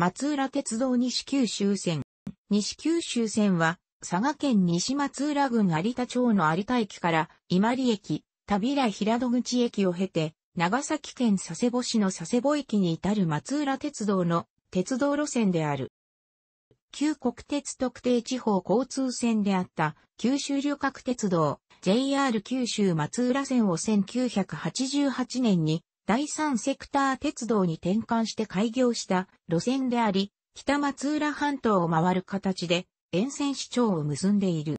松浦鉄道西九州線。西九州線は、佐賀県西松浦郡有田町の有田駅から、伊万里駅、田平平戸口駅を経て、長崎県佐世保市の佐世保駅に至る松浦鉄道の鉄道路線である。旧国鉄特定地方交通線であった九州旅客鉄道 JR 九州松浦線を1988年に第三セクター鉄道に転換して開業した路線であり、北松浦半島を回る形で沿線市町を結んでいる。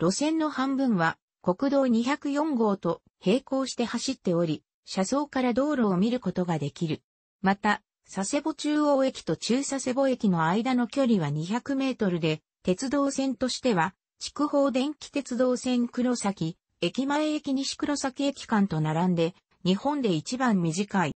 路線の半分は国道204号と並行して走っており、車窓から道路を見ることができる。また、佐世保中央駅と中佐世保駅の間の距離は200メートルで、鉄道線としては、筑豊電気鉄道線黒崎、駅前駅西黒崎駅間と並んで、日本で一番短い。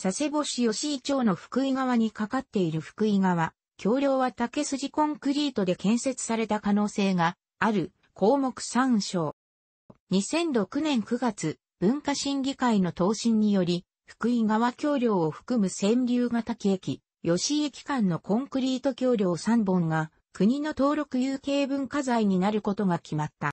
佐世保市吉井町の福井川にかかっている福井川、橋梁は竹筋コンクリートで建設された可能性がある、項目参照。2006年9月、文化審議会の答申により、福井川橋梁を含む千竜ヶ滝駅、吉井駅間のコンクリート橋梁3本が国の登録有形文化財になることが決まった。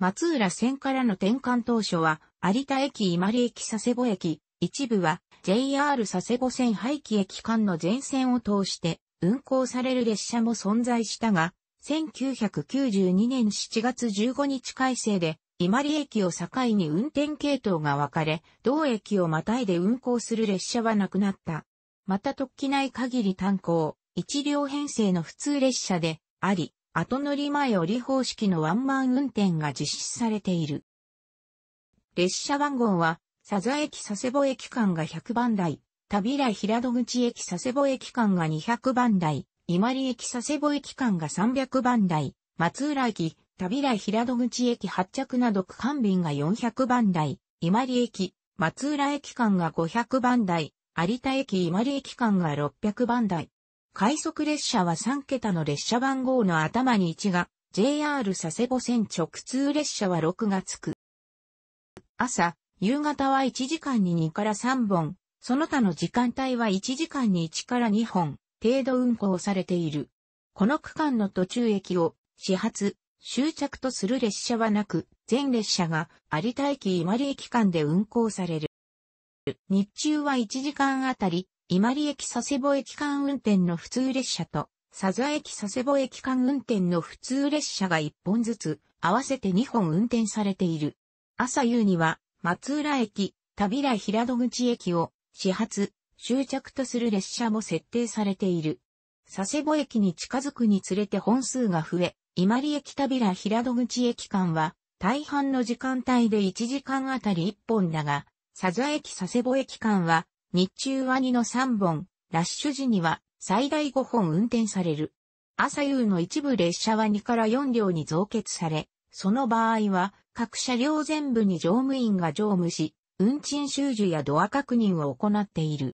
松浦線からの転換当初は、有田駅、伊万里駅、佐世保駅、一部は JR 佐世保線廃棄駅間の全線を通して運行される列車も存在したが、1992年7月15日改正で、伊万里駅を境に運転系統が分かれ、同駅をまたいで運行する列車はなくなった。また特記ない限り単行、1両編成の普通列車であり、後乗り前折り方式のワンマン運転が実施されている。列車番号は、佐々駅佐世保駅間が100番台、田平平戸口駅佐世保駅間が200番台、伊万里駅佐世保駅間が300番台、松浦駅、田平平戸口駅発着など区間便が400番台、伊万里駅、松浦駅間が500番台、有田駅伊万里駅間が600番台。快速列車は3桁の列車番号の頭に1が、JR 佐世保線直通列車は6がつく。朝、夕方は1時間に2から3本、その他の時間帯は1時間に1から2本、程度運行されている。この区間の途中駅を、始発、終着とする列車はなく、全列車が有田駅伊万里駅間で運行される。日中は1時間あたり、伊万里駅佐世保駅間運転の普通列車と、佐々駅佐世保駅間運転の普通列車が1本ずつ、合わせて2本運転されている。朝夕には、松浦駅、田平平戸口駅を、始発、終着とする列車も設定されている。佐世保駅に近づくにつれて本数が増え、伊万里駅田平平戸口駅間は、大半の時間帯で1時間あたり1本だが、佐々駅佐世保駅間は、日中は2の3本、ラッシュ時には最大5本運転される。朝夕の一部列車は2から4両に増結され、その場合は、各車両全部に乗務員が乗務し、運賃収受やドア確認を行っている。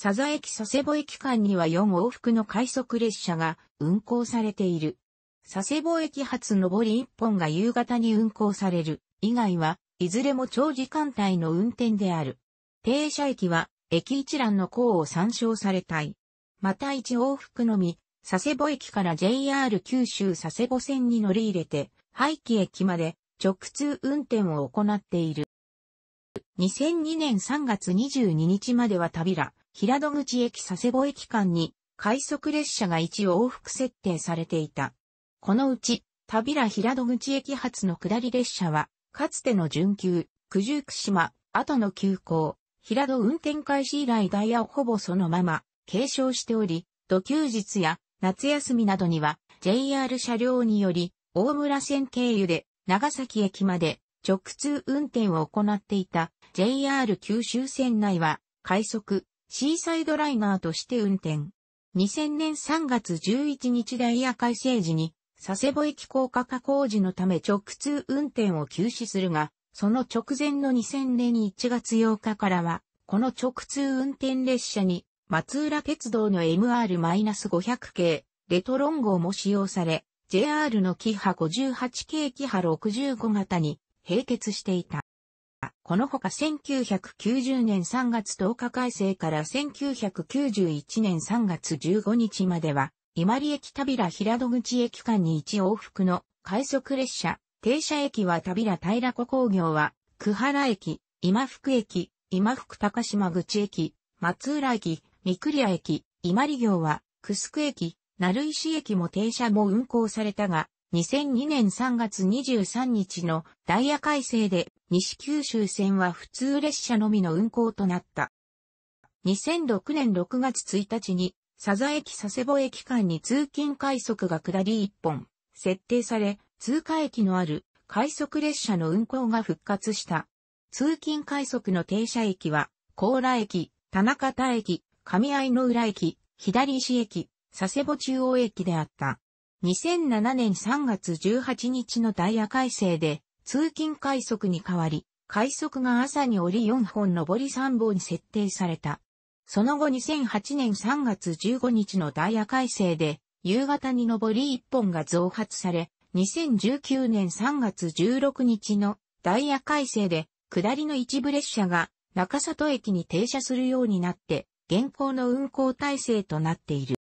佐々駅佐世保駅間には4往復の快速列車が運行されている。佐世保駅発上り1本が夕方に運行される。以外はいずれも長時間帯の運転である。停車駅は駅一覧の項を参照されたい。また1往復のみ、佐世保駅から JR 九州佐世保線に乗り入れて、廃棄駅まで直通運転を行っている。2002年3月22日までは田平、平戸口駅佐世保駅間に快速列車が1往復設定されていた。このうち、田平平戸口駅発の下り列車は、かつての準急、九十九島、後の急行、平戸運転開始以来ダイヤをほぼそのまま、継承しており、土休日や夏休みなどには、JR 車両により、大村線経由で、長崎駅まで、直通運転を行っていた、JR 九州線内は、快速、シーサイドライナーとして運転。2000年3月11日ダイヤ改正時に、佐世保駅高架化工事のため直通運転を休止するが、その直前の2000年1月8日からは、この直通運転列車に、松浦鉄道の MR-500 系、レトロン号も使用され、JR のキハ58系キハ65型に、並結していた。このほか1990年3月10日改正から1991年3月15日までは、伊万里駅田平平戸口駅間に1往復の快速列車、停車駅は田平平子工業は、久原駅、今福駅、今福高島口駅、松浦駅、御厨駅、伊万里行は、城駅、鳴石駅も停車も運行されたが、2002年3月23日のダイヤ改正で西九州線は普通列車のみの運行となった。2006年6月1日に佐々駅佐世保駅間に通勤快速が下り1本設定され、通過駅のある快速列車の運行が復活した。通勤快速の停車駅は高良駅、田中田駅、上相の浦駅、左石駅、佐世保中央駅であった。2007年3月18日のダイヤ改正で通勤快速に代わり、快速が朝に降り4本上り3本設定された。その後2008年3月15日のダイヤ改正で夕方に上り1本が増発され、2019年3月16日のダイヤ改正で下りの一部列車が中里駅に停車するようになって、現行の運行体制となっている。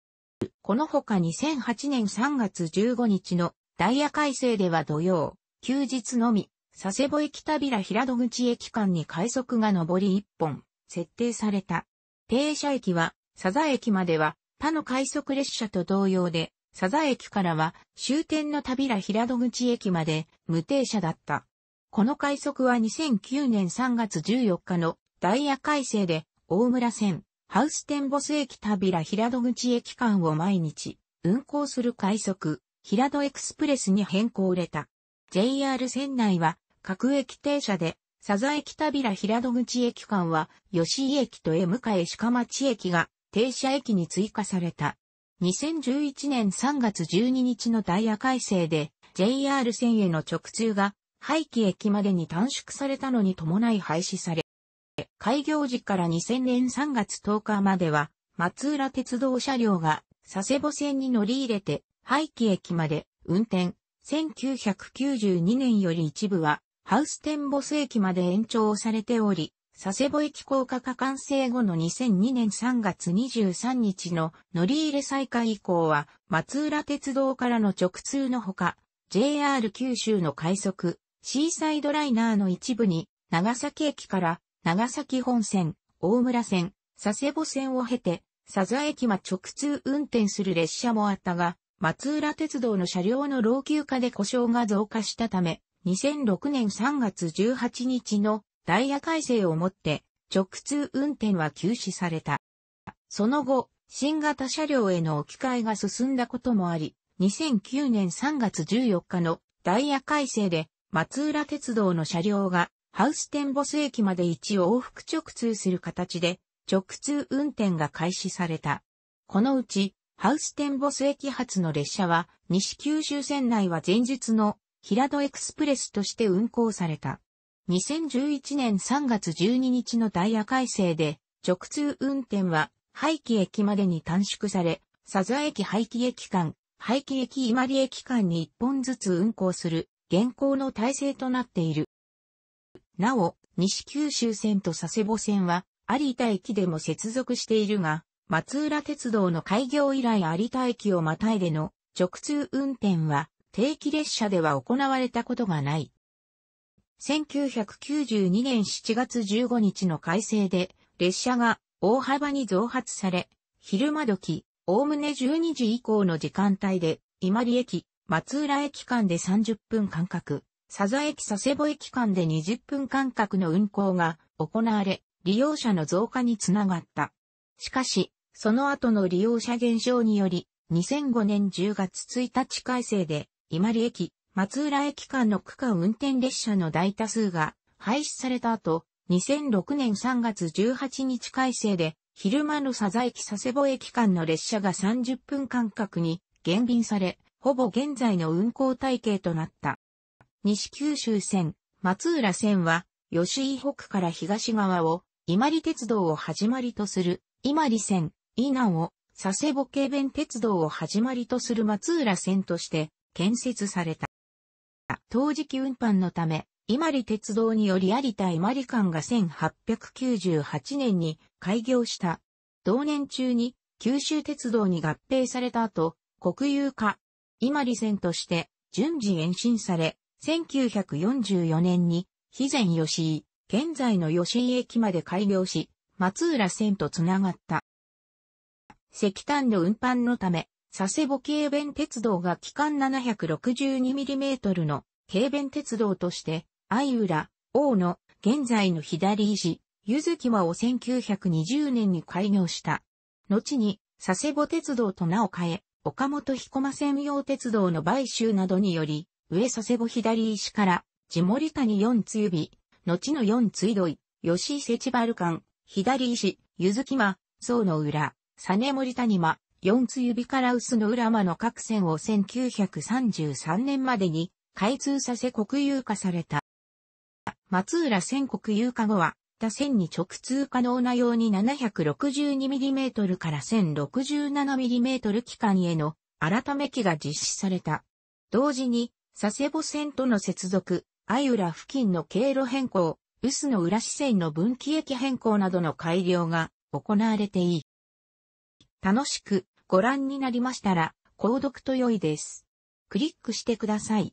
このほか2008年3月15日のダイヤ改正では土曜、休日のみ、佐世保駅田平平戸口駅間に快速が上り1本、設定された。停車駅は、佐々駅までは他の快速列車と同様で、佐々駅からは終点の田平平戸口駅まで無停車だった。この快速は2009年3月14日のダイヤ改正で、大村線。ハウステンボス駅田平平戸口駅間を毎日運行する快速、平戸エクスプレスに変更れた。JR 線内は各駅停車で、佐々駅田平平戸口駅間は吉井駅と江向鹿町駅が停車駅に追加された。2011年3月12日のダイヤ改正で JR 線への直通が廃棄駅までに短縮されたのに伴い廃止され、開業時から2000年3月10日までは、松浦鉄道車両が佐世保線に乗り入れて、廃棄駅まで運転。1992年より一部は、ハウステンボス駅まで延長されており、佐世保駅高架化完成後の2002年3月23日の乗り入れ再開以降は、松浦鉄道からの直通のほか、JR 九州の快速、シーサイドライナーの一部に、長崎駅から、長崎本線、大村線、佐世保線を経て、佐々駅ま直通運転する列車もあったが、松浦鉄道の車両の老朽化で故障が増加したため、2006年3月18日のダイヤ改正をもって、直通運転は休止された。その後、新型車両への置き換えが進んだこともあり、2009年3月14日のダイヤ改正で、松浦鉄道の車両が、ハウステンボス駅まで1往復直通する形で直通運転が開始された。このうちハウステンボス駅発の列車は西九州線内は前日の平戸エクスプレスとして運行された。2011年3月12日のダイヤ改正で直通運転は廃棄駅までに短縮され、佐々駅廃棄駅間、廃棄駅伊万里駅間に1本ずつ運行する現行の体制となっている。なお、西九州線と佐世保線は、有田駅でも接続しているが、松浦鉄道の開業以来有田駅をまたいでの直通運転は、定期列車では行われたことがない。1992年7月15日の改正で、列車が大幅に増発され、昼間時、おおむね12時以降の時間帯で、伊万里駅、松浦駅間で30分間隔。佐々駅佐世保駅間で20分間隔の運行が行われ、利用者の増加につながった。しかし、その後の利用者減少により、2005年10月1日改正で、伊万里駅、松浦駅間の区間運転列車の大多数が廃止された後、2006年3月18日改正で、昼間の佐々駅佐世保駅間の列車が30分間隔に減便され、ほぼ現在の運行体系となった。西九州線、松浦線は、吉井北から東側を、伊万里鉄道を始まりとする、伊万里線、以南を、佐世保京弁鉄道を始まりとする松浦線として、建設された。当時期運搬のため、伊万里鉄道により有田伊万里間が1898年に開業した。同年中に九州鉄道に合併された後、国有化、伊万里線として順次延伸され、1944年に肥前吉井、現在の吉井駅まで開業し、松浦線とつながった。石炭の運搬のため、佐世保軽便鉄道が期間 762mm の軽便鉄道として、相浦、大野、現在の左石、湯月間を1920年に開業した。後に、佐世保鉄道と名を変え、岡本彦間専用鉄道の買収などにより、上佐世保左石から、地森谷四つ指、後の四つ井戸、吉井瀬千原間、左石、湯月間、宗の浦、実森谷間、四つ指から臼の浦間の各線を1933年までに、開通させ国有化された。松浦線国有化後は、他線に直通可能なように 762mm から 1067mm 期間への改め期が実施された。同時に、佐世保線との接続、相浦付近の経路変更、臼の浦支線の分岐駅変更などの改良が行われていい。楽しくご覧になりましたら、購読と良いです。クリックしてください。